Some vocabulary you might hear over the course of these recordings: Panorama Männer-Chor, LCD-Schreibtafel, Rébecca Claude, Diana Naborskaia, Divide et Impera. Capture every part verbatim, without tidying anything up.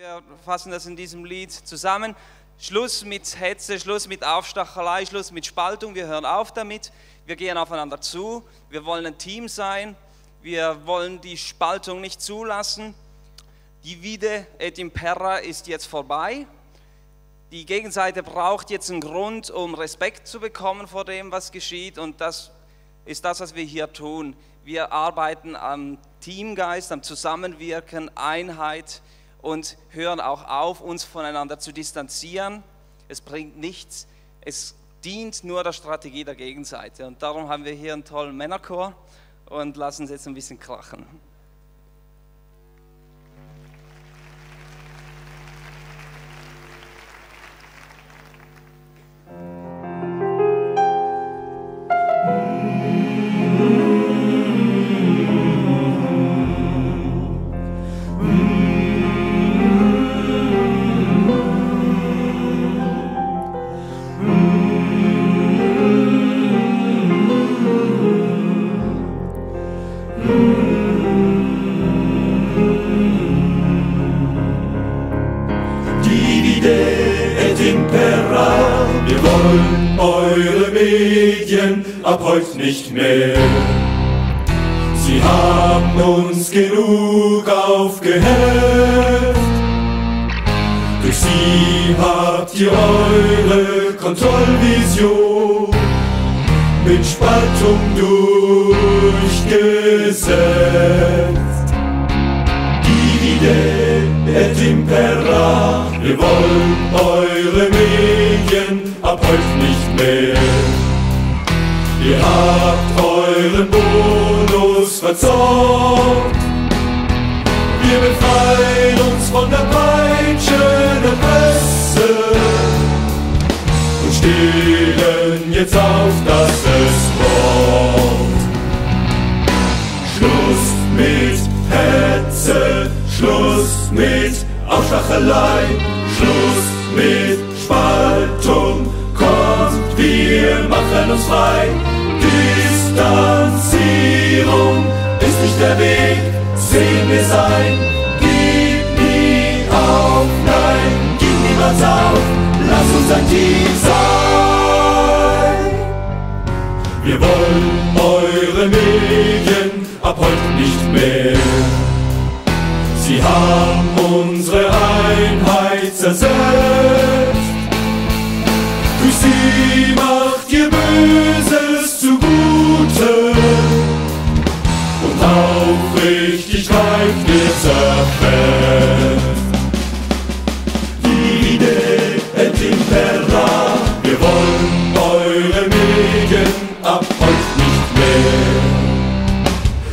Wir fassen das in diesem Lied zusammen. Schluss mit Hetze, Schluss mit Aufstachelei, Schluss mit Spaltung. Wir hören auf damit. Wir gehen aufeinander zu. Wir wollen ein Team sein. Wir wollen die Spaltung nicht zulassen. Divide et Impera ist jetzt vorbei. Die Gegenseite braucht jetzt einen Grund, um Respekt zu bekommen vor dem, was geschieht. Und das ist das, was wir hier tun. Wir arbeiten am Teamgeist, am Zusammenwirken, Einheit und hören auch auf, uns voneinander zu distanzieren. Es bringt nichts, es dient nur der Strategie der Gegenseite. Und darum haben wir hier einen tollen Männerchor und lassen es jetzt ein bisschen krachen. Wir wollen eure Medien ab heute nicht mehr. Sie haben uns genug aufgehelft. Durch sie habt ihr eure Kontrollvision mit Spaltung durchgesetzt. Divide et Impera, wir wollen eure Medien ab heute nicht mehr. Ihr habt euren Bonus verzockt. Wir befreien uns von der Peitsche der Presse und stehen jetzt auf, dass es braucht. Schluss mit Hetze, Schluss mit Aufstachelei, Schluss mit Spaltung, kommt, wir machen uns frei. Distanzierung ist nicht der Weg, sehen wir sein. Gib nie auf, nein, gib niemals auf, lass uns ein Team sein. Wir wollen eure Medien ab heute nicht mehr. Sie haben unsere Einheit zersetzt. Durch sie macht ihr Böses zugute und Aufrichtigkeit wird zerfetzt. Divide et Impera, wir wollen eure Medien ab heute nicht mehr.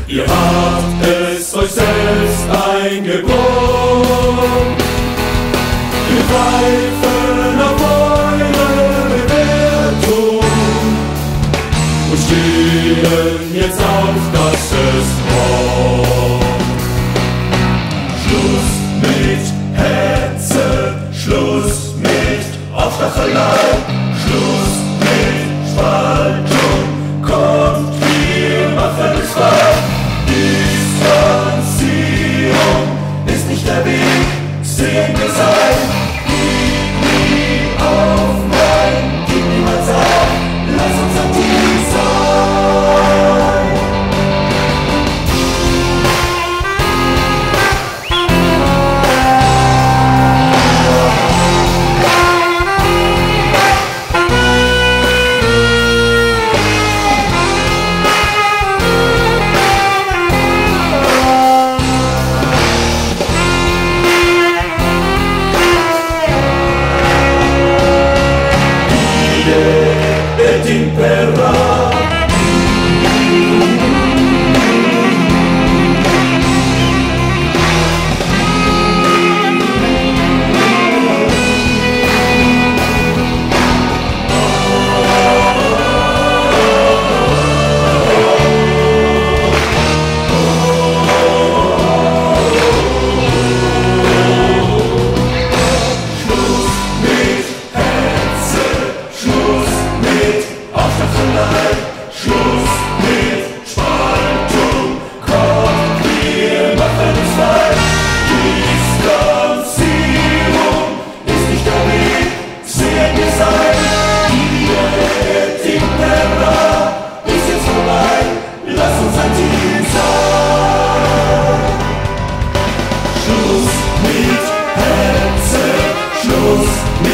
Ihr habt es euch selbst eingebrockt. Wir pfeifen auf eure Bewertung und stehen jetzt auf, dass es braucht. Schluss mit Hetze, Schluss mit Aufstachelei, Schluss mit Spaltung, kommt, wir machen es frei. Distanzierung ist nicht der Weg, sehen wir sein. All right.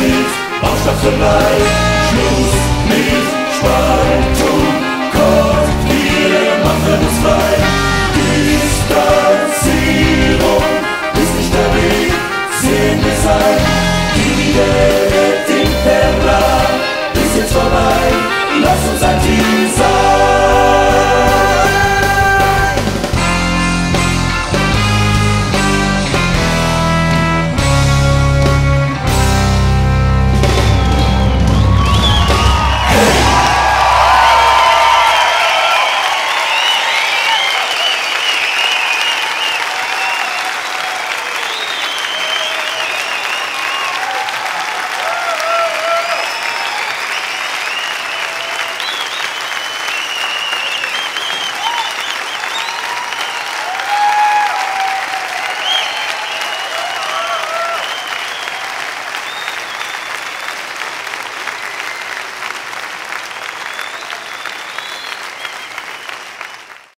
mit Aufstaffelei, Schluss mit Spaltung, kommt, wir machen uns frei.